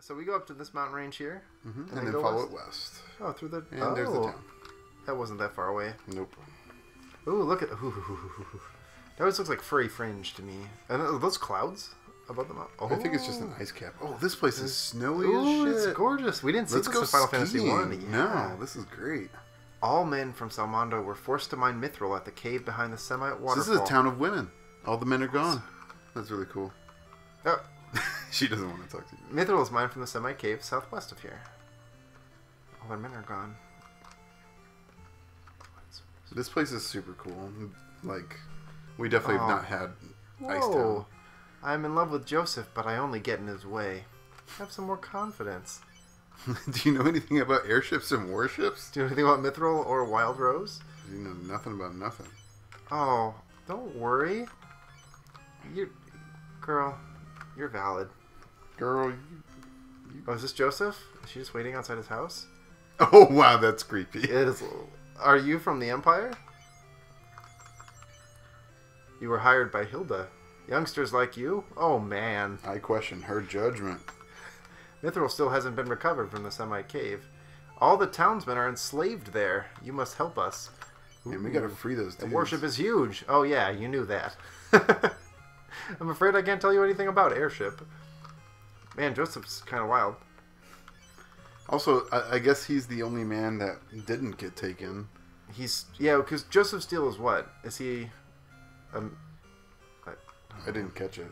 So we go up to this mountain range here. Mm-hmm. And then follow west. It west. Oh, through the... And there's the town. That wasn't that far away. Nope. Ooh, look at... Ooh. That always looks like furry fringe to me. And those clouds above the mountain. Oh. I think it's just an ice cap. Oh, this place is snowy as shit. It's gorgeous. We didn't see this in Final Fantasy 1. Yeah. No, this is great. All men from Salamando were forced to mine mithril at the cave behind the Semite waterfall. So this is a town of women. All the men are gone. That's really cool. Oh. She doesn't want to talk to you. Mithril is mined from the Semite Cave southwest of here. All their men are gone. This place is super cool. Like... We definitely have not had ice down. I'm in love with Joseph, but I only get in his way. Have some more confidence. Do you know anything about airships and warships? Do you know anything about Mithril or Wild Rose? You know nothing about nothing. Oh, don't worry. You're valid. Girl, you... Oh, is this Joseph? Is she just waiting outside his house? Oh, wow, that's creepy. It is. Are you from the Empire? You were hired by Hilda. Youngsters like you? Oh, man. I question her judgment. Mithril still hasn't been recovered from the Semite Cave. All the townsmen are enslaved there. You must help us. Ooh, and we gotta free those dudes. The warship is huge. Oh, yeah, you knew that. I'm afraid I can't tell you anything about airship. Man, Joseph's kind of wild. Also, I guess he's the only man that didn't get taken. He's... Yeah, because Joseph Steele is what? Is he... I didn't catch it.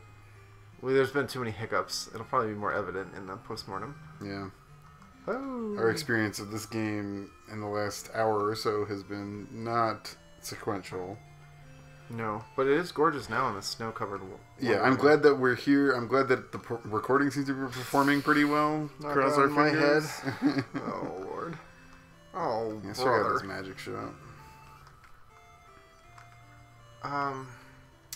Well, there's been too many hiccups. It'll probably be more evident in the postmortem. Yeah. Oh. Our experience of this game in the last hour or so has been not sequential. No, but it is gorgeous now in the snow-covered world. Yeah, I'm glad that we're here. I'm glad that the recording seems to be performing pretty well. Cross our fingers. My head. Oh, Lord. Oh, yeah, brother. I got this magic shit out.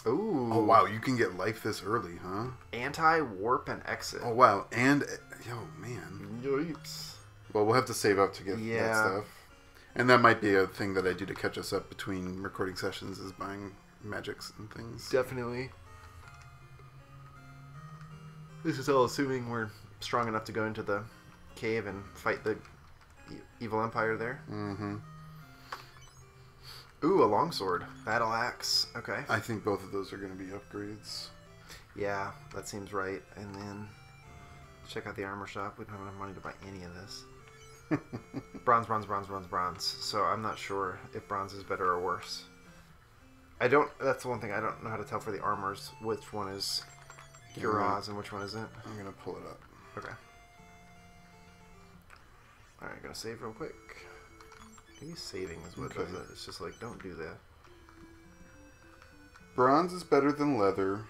Ooh. Oh, wow. You can get life this early, huh? Anti-warp and exit. Oh, wow. And, yo, man. Yikes. Well, we'll have to save up to get that stuff. And that might be a thing that I do to catch us up between recording sessions is buying magics and things. Definitely. This is all assuming we're strong enough to go into the cave and fight the evil empire there. Mm-hmm. Ooh, a longsword. Battle axe. Okay. I think both of those are going to be upgrades. Yeah, that seems right. And then check out the armor shop. We don't have enough money to buy any of this. bronze. So I'm not sure if bronze is better or worse. That's the one thing I don't know how to tell for the armors. Which one is cuirass and which one isn't. I'm going to pull it up. Okay. Alright, going to save real quick. Maybe saving is what does it. It's just like, don't do that. Bronze is better than leather.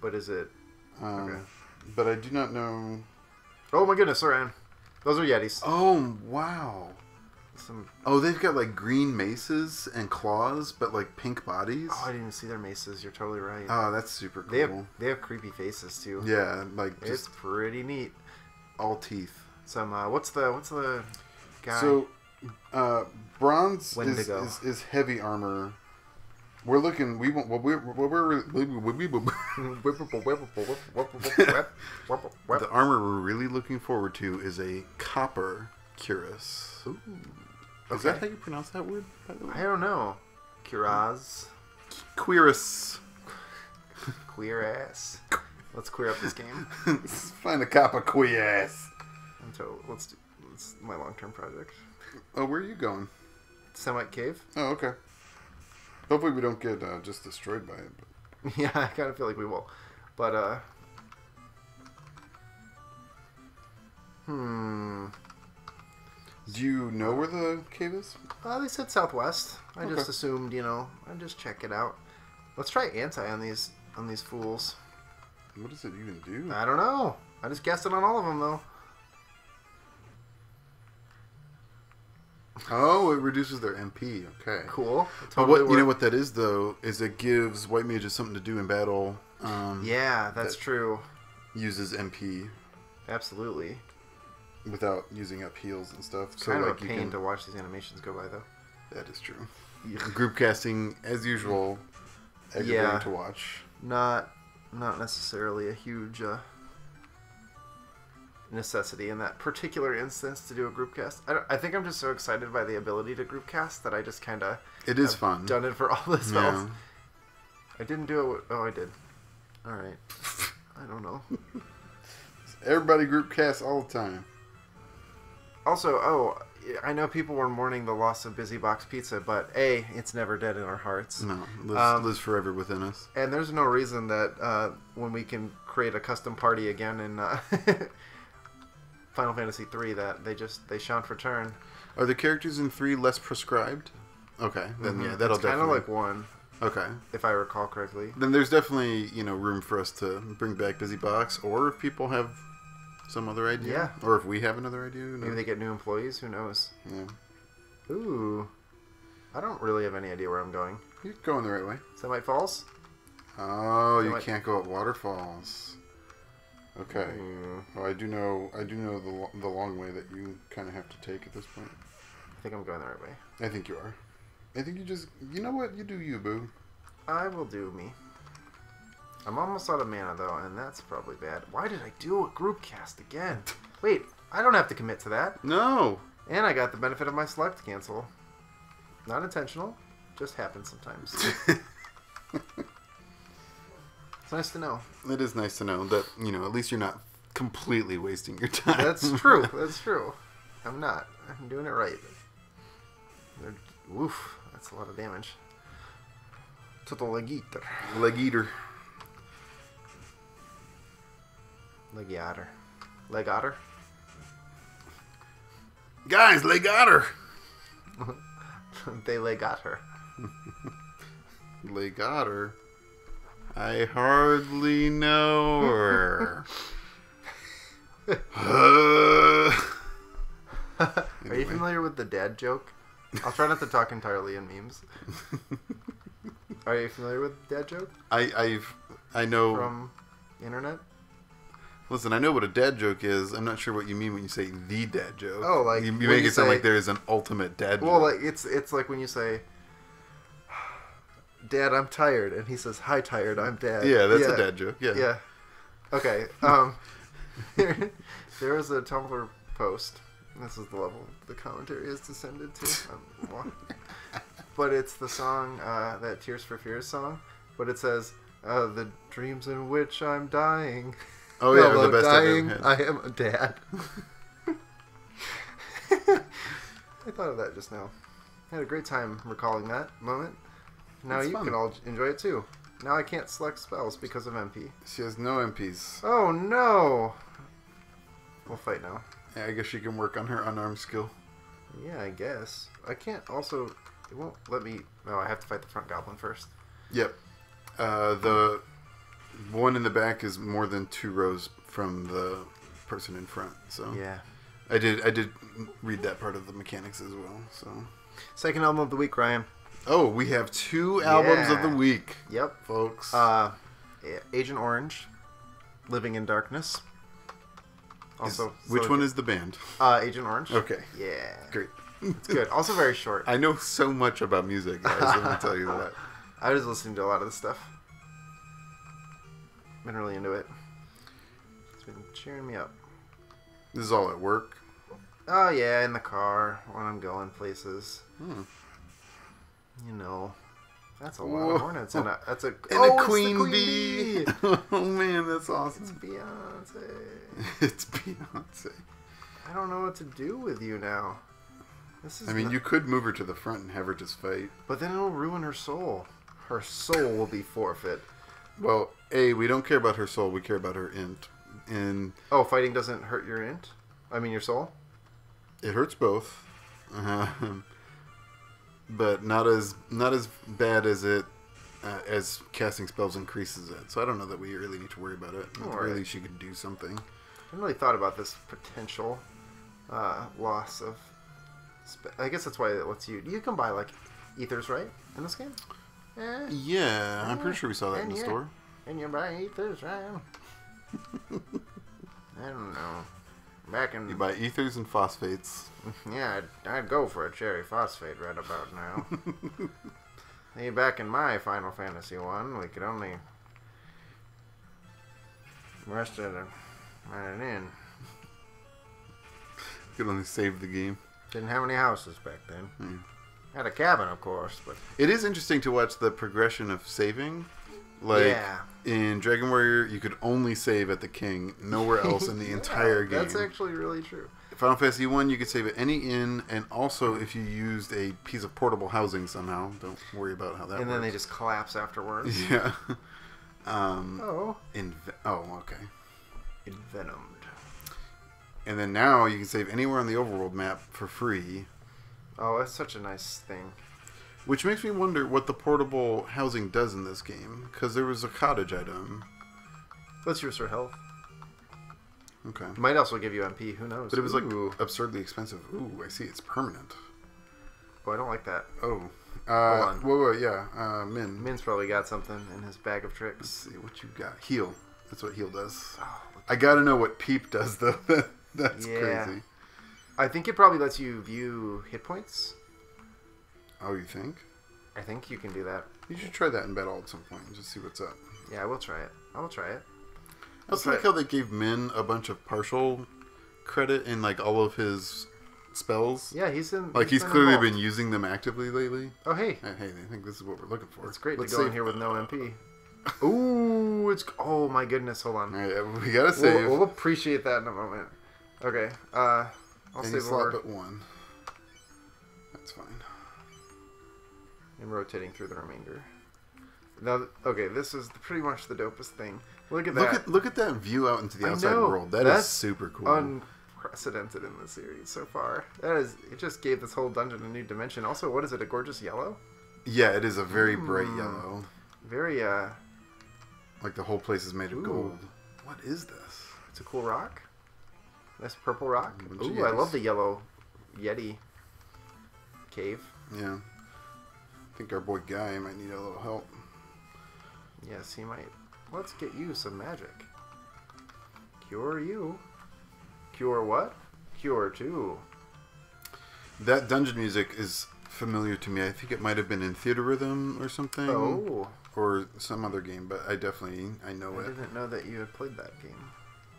But is it... okay. But I do not know... Oh my goodness, Saran. Those are Yetis. Oh, wow. Oh, they've got like green maces and claws, but like pink bodies. Oh, I didn't even see their maces. You're totally right. Oh, that's super cool. They have creepy faces too. Yeah, like... It's pretty neat. All teeth. Some, what's the guy... So, bronze is heavy armor. We're looking. We won't. The armor we're really looking forward to is a copper cuirass. Ooh, okay. Is that how you pronounce that word? By the way? I don't know. Cuirass. Cuirass. Cuirass. Let's queer up this game. Let's find a copper cuirass. So let's do. It's my long-term project. Oh, where are you going? Semite Cave. Oh, okay. Hopefully we don't get just destroyed by it. But... Yeah, I kind of feel like we will. But, Do you know where the cave is? They said southwest. I just assumed, you know. I'd just check it out. Let's try anti on these fools. What does it even do? I don't know. I just guessed it on all of them, though. Oh, it reduces their MP. Okay. Cool. Totally you know what that is, though, is it gives white mages something to do in battle. Yeah, that's true. Uses MP. Absolutely. Without using up heals and stuff. It's kind of a pain to watch these animations go by, though. That is true. Group casting, as usual, aggravating to watch. Not necessarily a huge necessity in that particular instance to do a group cast. I think I'm just so excited by the ability to group cast that I just kind of... It is fun. Done it for all the spells. Yeah. I didn't do it with... Oh, I did. All right. I don't know. Everybody group casts all the time. Also, oh, I know people were mourning the loss of Busy Box Pizza, but A, it's never dead in our hearts. No, lives forever within us. And there's no reason that when we can create a custom party again in Final Fantasy 3 that they shan't return. Are the characters in 3 less prescribed? Okay, then yeah, that'll definitely... kind of like 1. Okay. If I recall correctly. Then there's definitely, you know, room for us to bring back Busy Box, or if people have some other idea. Yeah. Or if we have another idea. Maybe they get new employees. Who knows? Yeah. Ooh. I don't really have any idea where I'm going. You're going the right way. Semite Falls? Oh, Semite... you can't go up waterfalls. Okay. Well, I do know the long way that you kind of have to take at this point. I think I'm going the right way. I think you are. I think you just... You know what? You do you, boo. I will do me. I'm almost out of mana, though, and that's probably bad. Why did I do a group cast again? Wait, I don't have to commit to that. No! And I got the benefit of my select cancel. Not intentional. Just happens sometimes. It's nice to know. It is nice to know that, you know, at least you're not completely wasting your time. That's true. That's true. I'm not. I'm doing it right. Woof. That's a lot of damage. To the leg eater. Leg eater. Leg otter. Leg otter? Guys, leg otter! They leg otter. Leg otter? I hardly know her. Anyway. Are you familiar with the dad joke? I'll try not to talk entirely in memes. Are you familiar with dad joke? I know from internet. Listen, I know what a dad joke is. I'm not sure what you mean when you say the dad joke. Oh, like you make it sound like there is an ultimate dad joke. Well, like it's like when you say, "Dad, I'm tired," and he says, "Hi, tired. I'm dad." Yeah, that's a dad joke. Yeah. Yeah. Okay. There was a Tumblr post. This is the level the commentary is descended to. But it's the song, that Tears for Fears song. But it says, the dreams in which I'm dying. Oh, yeah, hello, the best dying, I've ever had. I am a dad. I thought of that just now. I had a great time recalling that moment. Now That's you fun. Can all enjoy it, too. Now I can't select spells because of MP. She has no MPs. Oh, no. We'll fight now. Yeah, I guess she can work on her unarmed skill. Yeah, I guess. I can't also... It won't let me... No, I have to fight the front goblin first. Yep. The one in the back is more than 2 rows from the person in front. So yeah. I did read that part of the mechanics as well. So second album of the week, Ryan. Oh, we have 2 albums of the week. Yep, folks. Agent Orange, Living in Darkness. Also, which one is the band? Agent Orange. Okay. Yeah. Great. It's good. Also very short. I know so much about music, guys. Let me tell you that. I was listening to a lot of this stuff. Been really into it. It's been cheering me up. This is all at work? Oh, yeah, in the car, when I'm going places. Hmm. You know, that's a lot of hornets. And a queen bee! Oh, man, that's awesome. It's Beyonce. It's Beyonce. I don't know what to do with you now. This is you could move her to the front and have her just fight. But then it'll ruin her soul. Her soul will be forfeit. Well, A, we don't care about her soul. We care about her int. And oh, fighting doesn't hurt your int? I mean, your soul? It hurts both. But not as bad as it as casting spells increases it. So I don't know that we really need to worry about it. Really, she could do something. I haven't really thought about this potential loss of... I guess that's why it lets you... You can buy, like, ethers, right? In this game? Yeah, I'm pretty sure we saw that in the store. And you buy ethers, right? I don't know. Back in... You buy ethers and phosphates. Yeah, I'd go for a cherry phosphate right about now. Hey, back in my Final Fantasy 1, we could only rest at an inn. Could only save the game. Didn't have any houses back then. Mm. Had a cabin, of course, but it is interesting to watch the progression of saving. Like yeah. in Dragon Warrior, you could only save at the king, nowhere else in the entire game. That's actually really true. Final Fantasy 1, you could save at any inn, and also if you used a piece of portable housing somehow. Don't worry about how that. And then works. They just collapse afterwards. Yeah. Okay. Envenomed. And then now you can save anywhere on the overworld map for free. Oh, that's such a nice thing. Which makes me wonder what the portable housing does in this game, because there was a cottage item. Let's restore health. Okay. It might also give you MP. Who knows? But it was like absurdly expensive. Ooh, I see. It's permanent. Oh, I don't like that. Oh. Hold on. Whoa, yeah. Min. Min's probably got something in his bag of tricks. Let's see what you got. Heal. That's what heal does. Oh, I gotta know what peep does though. That's crazy. I think it probably lets you view hit points. Oh, you think? I think you can do that. You should try that in battle at some point and just see what's up. Yeah, I will try it. I also like how they gave Min a bunch of partial credit in like all of his spells. Yeah, he's in. Like he's clearly been using them actively lately. Oh hey, hey, I think this is what we're looking for. It's great to go in here with no MP. Ooh, it's oh my goodness! Hold on. All right, we gotta save. We'll appreciate that in a moment. Okay, I'll save slot but one. That's fine. I'm rotating through the remainder. Now, okay, this is pretty much the dopest thing. Look at that. Look at that view out into the outside world. That's super cool. Unprecedented in the series so far. That is, it just gave this whole dungeon a new dimension. Also, what is it, a gorgeous yellow? Yeah, it is a very bright yellow. Very, like the whole place is made of gold. What is this? It's a cool rock. Nice purple rock. Ooh, I love the yellow Yeti cave. Yeah. I think our boy Guy might need a little help. Yes, he might. Let's get you some magic. Cure you. Cure what? Cure 2. That dungeon music is familiar to me. I think it might have been in Theater Rhythm or something. Oh. Or some other game, but I know it. I didn't know that you had played that game.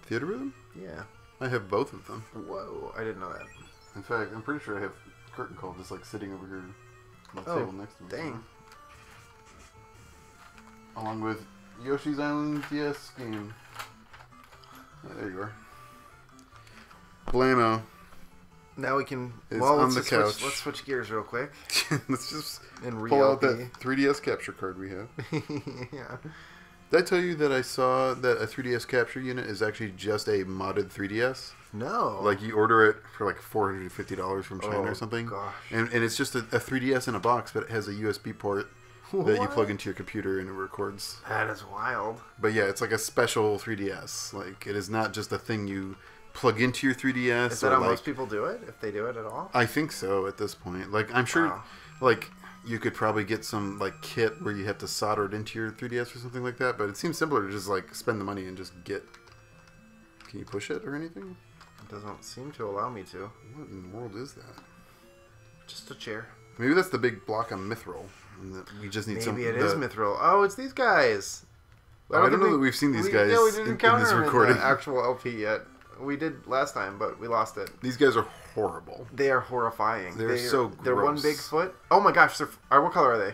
Theater Rhythm? Yeah. I have both of them. Whoa, I didn't know that. In fact, I'm pretty sure I have Curtain Call just like sitting over here on the table next to me. Dang. Along with Yoshi's Island DS game. Oh, there you are. Blammo. Now we can. Let's switch gears real quick. Let's just pull out that 3DS capture card we have. Yeah. Did I tell you that I saw that a 3DS capture unit is actually just a modded 3DS? No. Like you order it for like $450 from China or something. Gosh. And it's just a 3DS in a box, but it has a USB port. That you plug into your computer and it records. That is wild. But yeah, it's like a special 3DS. Like, it is not just a thing you plug into your 3DS. Is that how most people do it? If they do it at all? I think so at this point. Like, I'm sure, like, you could probably get some, like, kit where you have to solder it into your 3DS or something like that. But it seems simpler to just, like, spend the money and just get... Can you push it or anything? It doesn't seem to allow me to. What in the world is that? Just a chair. Maybe that's the big block of mithril. We just need Maybe it is mithril. Oh, it's these guys. I don't know that we've seen these guys in this recording. In the actual LP yet. We did last time, but we lost it. These guys are horrible. They are horrifying. They're so gross. They're one big foot. Oh my gosh. What color are they?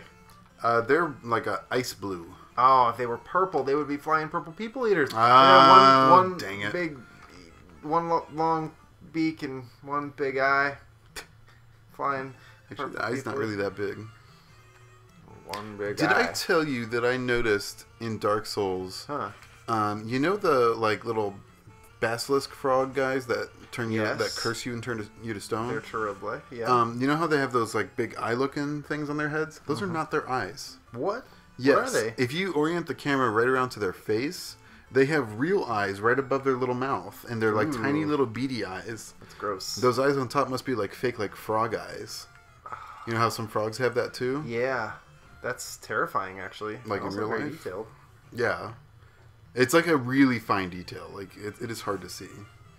They're like a ice blue. Oh, if they were purple, they would be flying Purple People Eaters. Dang it. One long beak and one big eye. Flying. Actually, the eye's not really that big. One big eye. Did I tell you that I noticed in Dark Souls, you know the like little basilisk frog guys that turn you that curse you and turn you to stone? They're terrible. Yeah. You know how they have those like big eye looking things on their heads? Those are not their eyes. What? Yes. What are they? If you orient the camera right around to their face, they have real eyes right above their little mouth, and they're like tiny little beady eyes. That's gross. Those eyes on top must be like fake, like frog eyes. You know how some frogs have that too? Yeah. That's terrifying, actually. Like in real life? Detailed. Yeah. It's like a really fine detail. Like, it is hard to see.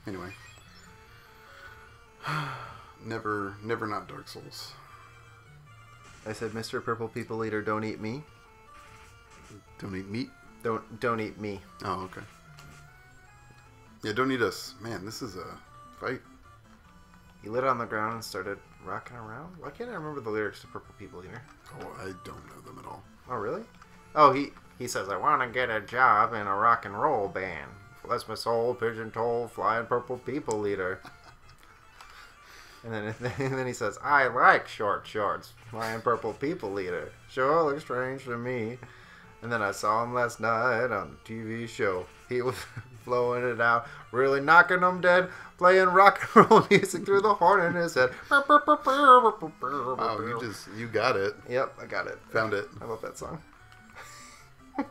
Anyway. Never not Dark Souls. I said, Mr. Purple People Eater, don't eat me. Don't eat meat? Don't eat me. Oh, okay. Yeah, don't eat us. Man, this is a fight. He lit on the ground and started rocking around. Why can't I remember the lyrics to Purple People Eater? Oh, I don't know them at all. Oh, really? Oh, he says, I want to get a job in a rock and roll band. Bless my soul, pigeon toll, flying Purple People Eater. And then he says, I like short shorts, flying Purple People Eater. Sure looks strange to me. And then I saw him last night on the TV show. He was blowing it out, really knocking them dead, playing rock and roll music through the horn in his head. Wow, you got it. Yep, I got it. Found it. I love that song. I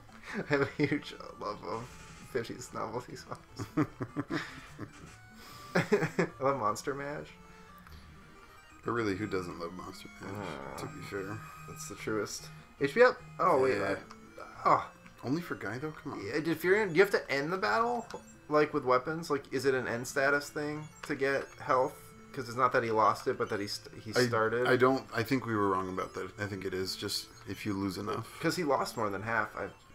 have a huge love of 50s novelty songs. I love Monster Mash. But really, who doesn't love Monster Mash, to be fair? That's the truest. HP up? Oh, wait. Yeah. Oh. Only for Guy, though? Come on. Yeah, if you're in, do you have to end the battle? Like, with weapons? Like, is it an end status thing to get health? Because it's not that he lost it, but that he started? I don't... I think we were wrong about that. I think it is just if you lose enough. Because he lost more than half.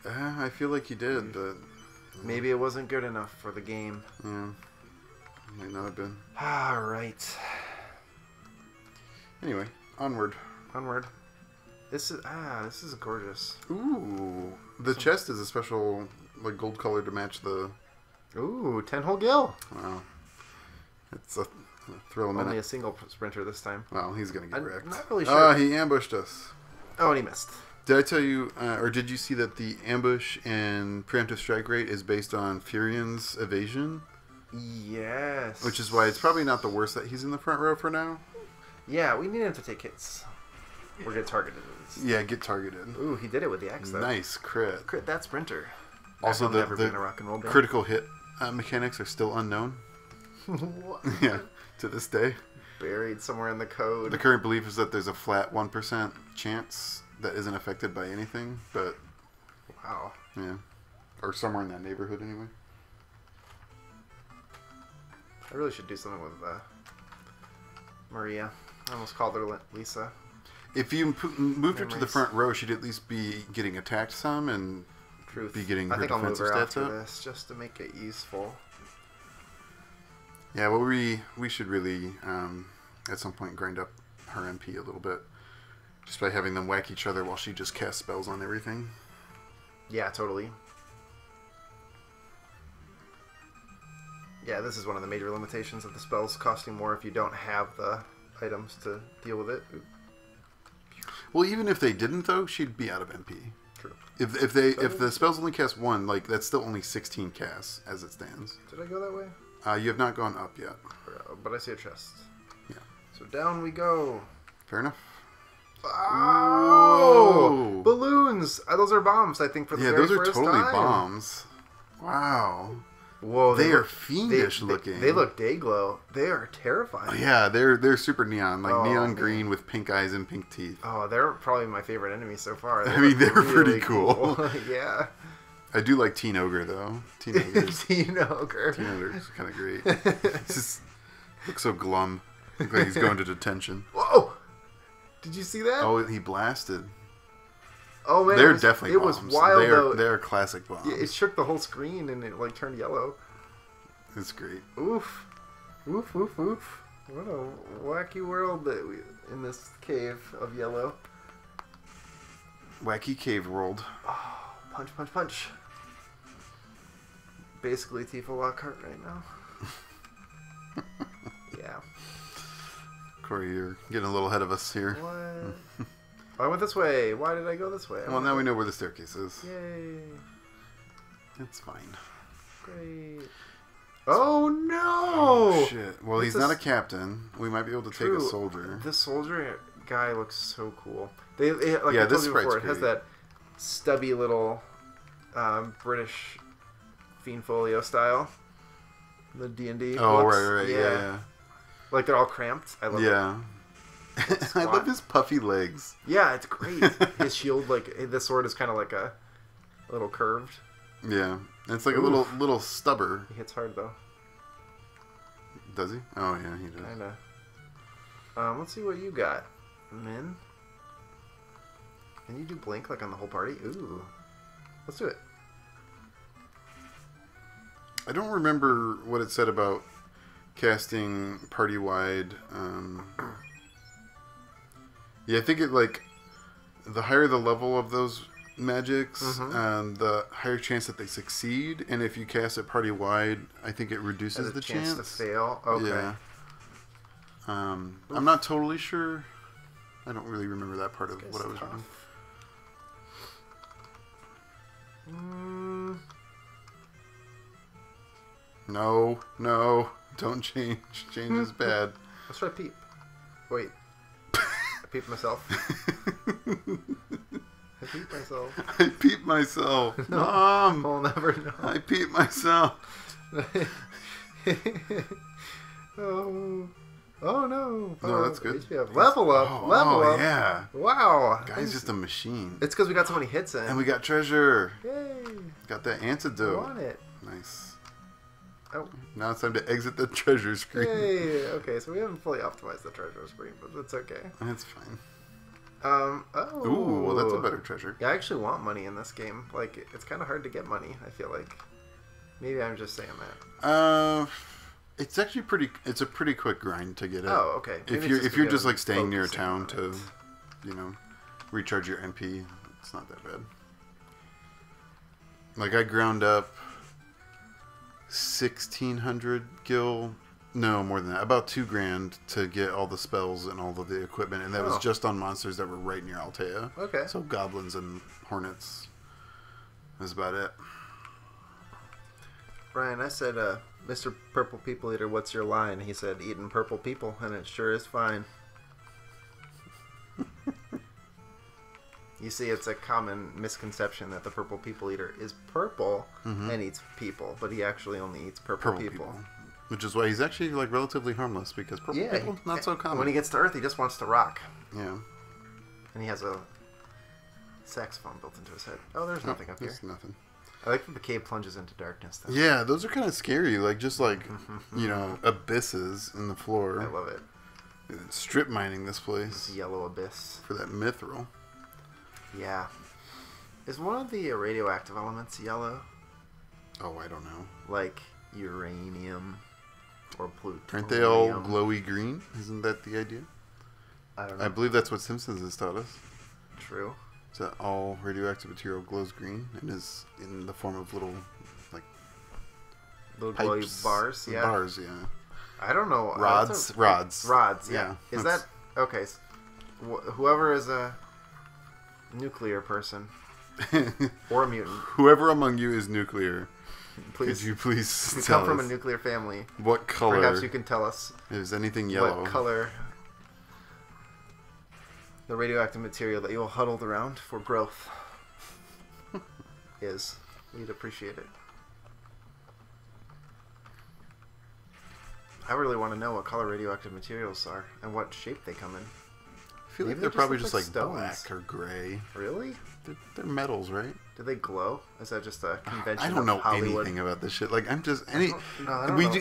I feel like he did, but... Maybe it wasn't good enough for the game. Yeah. Might not have been. All right. Anyway, onward. Onward. This is gorgeous. Ooh. The chest is a special, like, gold color to match the... Ooh, 10-hole gill. Wow. It's a thrill a minute. Only a single sprinter this time. Wow, he's going to get wrecked. I'm not really sure. He ambushed us. Oh, and he missed. Did I tell you, or did you see that the ambush and preemptive strike rate is based on Furion's evasion? Yes. Which is why it's probably not the worst that he's in the front row for now. Yeah, we need him to take hits. Or get targeted. Yeah, get targeted. Ooh, he did it with the axe, though. Nice crit. Crit that sprinter. Also, the critical hit mechanics are still unknown. What? Yeah, to this day. Buried somewhere in the code. The current belief is that there's a flat 1% chance that isn't affected by anything, but... Wow. Yeah. Or somewhere in that neighborhood, anyway. I really should do something with Maria. I almost called her Lisa. If you moved her to the front row, she'd at least be getting attacked some and be getting her defensive stats up. I think I'll move her after this, just to make it useful. Yeah, well, we should really, at some point, grind up her MP a little bit. Just by having them whack each other while she just casts spells on everything. Yeah, totally. Yeah, this is one of the major limitations of the spells costing more if you don't have the items to deal with it. Oops. Well, even if they didn't, though, she'd be out of MP. True. If the spells only cast one, like, that's still only 16 casts as it stands. Did I go that way? You have not gone up yet. But I see a chest. Yeah. So down we go. Fair enough. Oh! Whoa. Balloons! Those are bombs, I think, for the very first time. Yeah, those are totally bombs. Wow. Whoa, they are fiendish looking. They look day glow. They are terrifying. Oh, yeah, they're super neon, like neon green with pink eyes and pink teeth. Oh, they're probably my favorite enemy so far. I mean, they're really pretty cool. Yeah. I do like Teen Ogre though. Teen Ogre is kind of great. Just looks so glum. Looks like he's going to detention. Whoa! Did you see that? Oh, he blasted. Oh man, they're definitely bombs. It was wild though. They're classic bombs. It shook the whole screen and it like turned yellow. It's great. Oof, oof, oof, oof! What a wacky world that we in this cave of yellow. Wacky cave world. Oh, punch, punch, punch! Basically Tifa Lockhart right now. Yeah. Corey, you're getting a little ahead of us here. What? I went this way. Why did I go this way? Well, now we know where the staircase is. Yay. That's fine. Great. Oh, no! Oh, shit. Well, he's not a captain. We might be able to take a soldier. This soldier guy looks so cool. Like I told you before, it has that stubby little British Fiend Folio style. The D&D. Oh, right. Yeah. Like, they're all cramped. I love it. Yeah. I love his puffy legs. Yeah, it's great. His shield, like the sword, is kind of like a little curved. Yeah, it's like Oof. A little stubber. He hits hard though. Does he? Oh yeah, he does. Kinda. Let's see what you got, Min. Can you do blink like on the whole party? Ooh, let's do it. I don't remember what it said about casting party-wide. Yeah, I think it, like, the higher the level of those magics, the higher chance that they succeed. And if you cast it party-wide, I think it reduces the chance to fail. Okay. Yeah. I'm not totally sure. I don't really remember that part of what I was reading. No, no, don't change. Change is bad. Let's try peep. Wait. I peeped myself. I peeped myself. I peeped myself. No, Mom. I'll never know. I peeped myself. Oh. Oh, no. No, that's good. Level up. Level up. Yeah. Wow. Guy's just a machine. It's because we got so many hits in. And we got treasure. Yay. Got that antidote. I want it. Nice. Oh. Now it's time to exit the treasure screen. Yay. Okay, so we haven't fully optimized the treasure screen, but that's okay. That's fine. Oh. Ooh, well, that's a better treasure. Yeah, I actually want money in this game. Like, it's kind of hard to get money, I feel like. Maybe I'm just saying that. It's actually pretty. It's a pretty quick grind to get it. Oh, okay. Maybe if you're just like staying near a town to, you know, recharge your MP, it's not that bad. Like I ground up 1,600 gil, no more than that, about 2 grand to get all the spells and all of the equipment, and that was just on monsters that were right near Altea. Okay. So goblins and hornets. That's about it. Ryan, I said, Mr. Purple People Eater, what's your line? He said, eating purple people, and it sure is fine. You see, it's a common misconception that the Purple People Eater is purple and eats people, but he actually only eats purple people. Which is why he's actually like relatively harmless, because purple people, not so common. When he gets to Earth, he just wants to rock. Yeah. And he has a saxophone built into his head. Oh, there's nothing up here. There's nothing. I like that the cave plunges into darkness, though. Yeah, those are kind of scary. Like, just like, you know, abysses in the floor. I love it. Strip mining this place. This yellow abyss. For that mithril. Yeah. Is one of the radioactive elements yellow? Oh, I don't know. Like uranium or plutonium. Aren't they all glowy green? Isn't that the idea? I don't know. I believe that's what Simpsons has taught us. True. Is that all radioactive material glows green and is in the form of little, like, little glowy bars? Yeah. Bars, yeah. I don't know. Rods. Rods. Rods, yeah. Is that... Okay. So whoever is a nuclear person or a mutant. Whoever among you is nuclear, please, could you please tell us? Come from a nuclear family. What color? Perhaps you can tell us. Is anything yellow? What color... The radioactive material that you'll huddle around for growth is. We'd appreciate it. I really want to know what color radioactive materials are and what shape they come in. I feel like they're probably just like black or gray. Really? They're metals, right? Do they glow? Is that just a convention? I don't know anything about this shit. Like, I'm just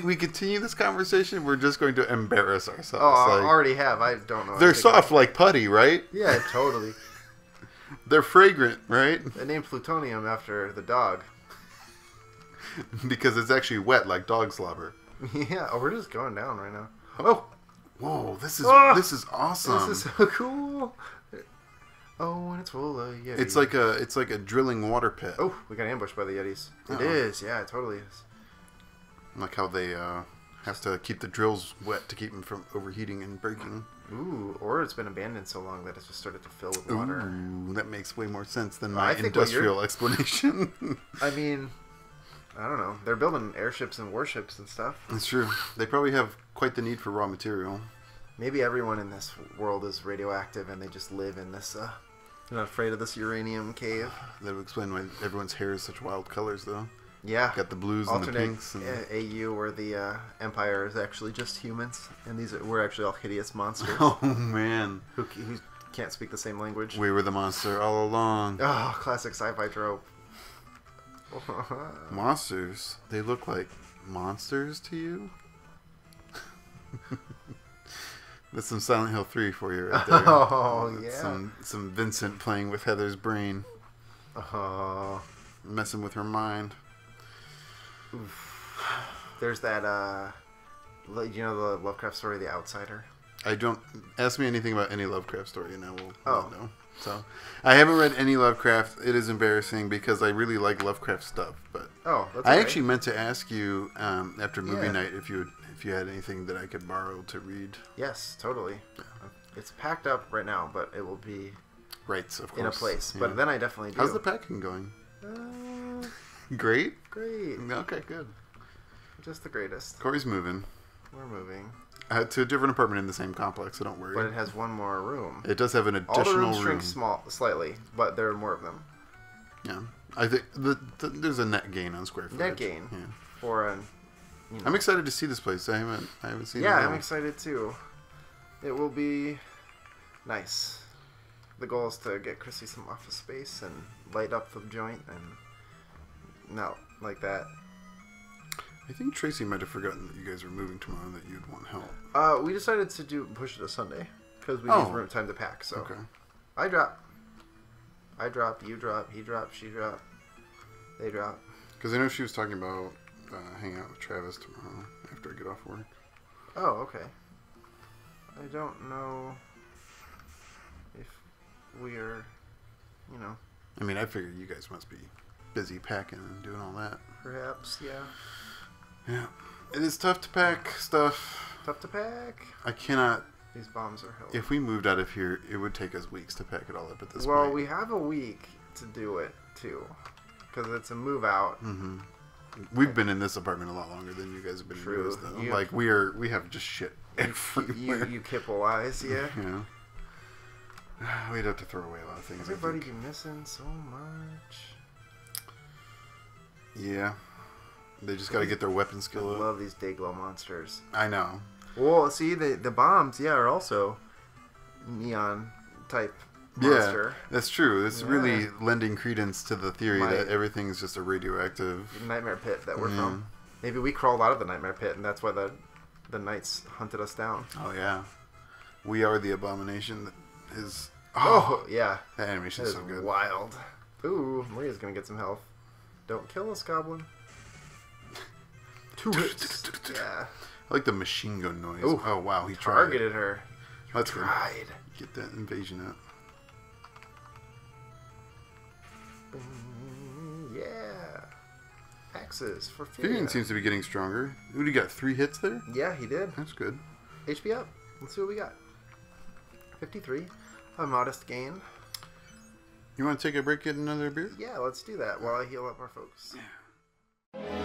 we continue this conversation. We're just going to embarrass ourselves. Oh, like, I already have. I don't know. They're soft like putty, right? Yeah, totally. They're fragrant, right? They named plutonium after the dog because it's actually wet like dog slobber. Yeah. Oh, we're just going down right now. Oh, whoa! This is awesome. This is so cool. Oh, and it's full of yetis. It's like a drilling water pit. Oh, we got ambushed by the yetis. It is, yeah, it totally is. Like how they have to keep the drills wet to keep them from overheating and breaking. Ooh, or it's been abandoned so long that it's just started to fill with water. Ooh, that makes way more sense than my industrial explanation. I mean, I don't know. They're building airships and warships and stuff. That's true. They probably have quite the need for raw material. Maybe everyone in this world is radioactive and they just live in this... You're not afraid of this uranium cave? That would explain why everyone's hair is such wild colors, though. Yeah. Got the blues and the pinks. And... AU or the Empire is actually just humans, and we're actually all hideous monsters. Oh, man. Who can't speak the same language. We were the monster all along. Oh, classic sci-fi trope. Monsters? They look like monsters to you? That's some Silent Hill 3 for you right there. Oh, that's some Vincent playing with Heather's brain. Oh. Messing with her mind. Oof. There's that You know the Lovecraft story, The Outsider? I don't. Ask me anything about any Lovecraft story, and I will know. So, I haven't read any Lovecraft. It is embarrassing because I really like Lovecraft stuff. But I actually meant to ask you after movie night if you had anything that I could borrow to read. Yes, totally. Yeah. It's packed up right now, but it will be of course, in a place. Yeah. But then I definitely do. How's the packing going? Great. Great. Okay, good. Just the greatest. Corey's moving. We're moving. To a different apartment in the same complex, so don't worry. But it has one more room. It does have an additional room. All the rooms shrink slightly, but there are more of them. Yeah. I think there's a net gain on square footage. Net gain. Yeah. For an, you know. I'm excited to see this place. I haven't seen it. Yeah, I'm excited too. It will be nice. The goal is to get Chrissy some office space and light up the joint and not like that. I think Tracy might have forgotten that you guys were moving tomorrow and that you'd want help. We decided to push it to Sunday because we need room time to pack. So okay. I drop, you drop, he drop, she drop, they drop. Because I know she was talking about hanging out with Travis tomorrow after I get off work. Oh, okay. I don't know if we're, you know. I mean, I figure you guys must be busy packing and doing all that. Perhaps, yeah. Yeah, it is tough to pack stuff. Tough to pack. I cannot. These bombs are held. If we moved out of here, it would take us weeks to pack it all up at this point. Well, we have a week to do it too, because it's a move out. Mm-hmm. We've been in this apartment a lot longer than you guys have been in yours, though. Like we have just shit everywhere. You kipple-eyes, yeah. Yeah. We'd have to throw away a lot of things. Everybody be missing so much. Yeah. They just got to get their weapon skill up. I love these Dayglow monsters. I know. Well, see, the bombs, are also neon-type monster. Yeah, that's true. It's really lending credence to the theory that everything's just a radioactive... Nightmare pit that we're from. Maybe we crawled out of the nightmare pit, and that's why the knights hunted us down. Oh, yeah. We are the abomination that is... Oh, yeah. That animation's so good. Wild. Ooh, Maria's going to get some health. Don't kill us, Goblin. Yeah. I like the machine gun noise. Ooh, oh, wow. He targeted her. That's good. Get that invasion up. Yeah. Axes for Furion seems to be getting stronger. Ooh, he got 3 hits there? Yeah, he did. That's good. HP up. Let's see what we got. 53. A modest gain. You want to take a break, get another beer? Yeah, let's do that while I heal up our folks. Yeah.